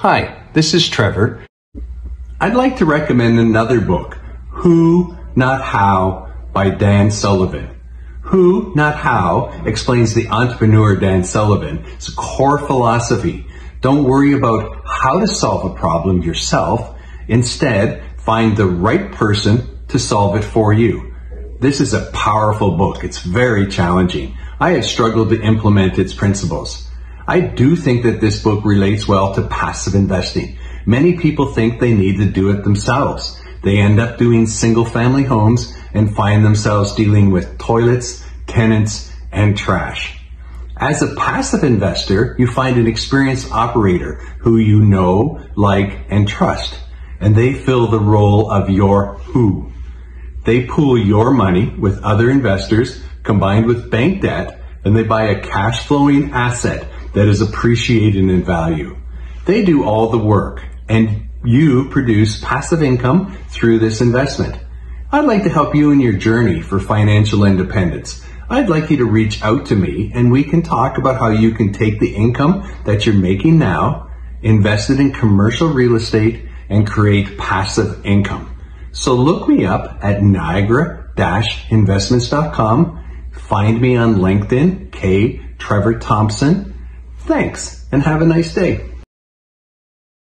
Hi, this is Trevor. I'd like to recommend another book, Who Not How by Dan Sullivan. Who Not How explains the entrepreneur Dan Sullivan's core philosophy. Don't worry about how to solve a problem yourself. Instead, find the right person to solve it for you. This is a powerful book. It's very challenging. I have struggled to implement its principles. I do think that this book relates well to passive investing. Many people think they need to do it themselves. They end up doing single-family homes and find themselves dealing with toilets, tenants, and trash. As a passive investor, you find an experienced operator who you know, like, and trust, and they fill the role of your who. They pool your money with other investors combined with bank debt, and they buy a cash-flowing asset that is appreciated in value. They do all the work, and you produce passive income through this investment. I'd like to help you in your journey for financial independence. I'd like you to reach out to me, and we can talk about how you can take the income that you're making now, invest it in commercial real estate, and create passive income. So look me up at niagara-investments.com. Find me on LinkedIn, K Trevor Thompson. Thanks, and have a nice day.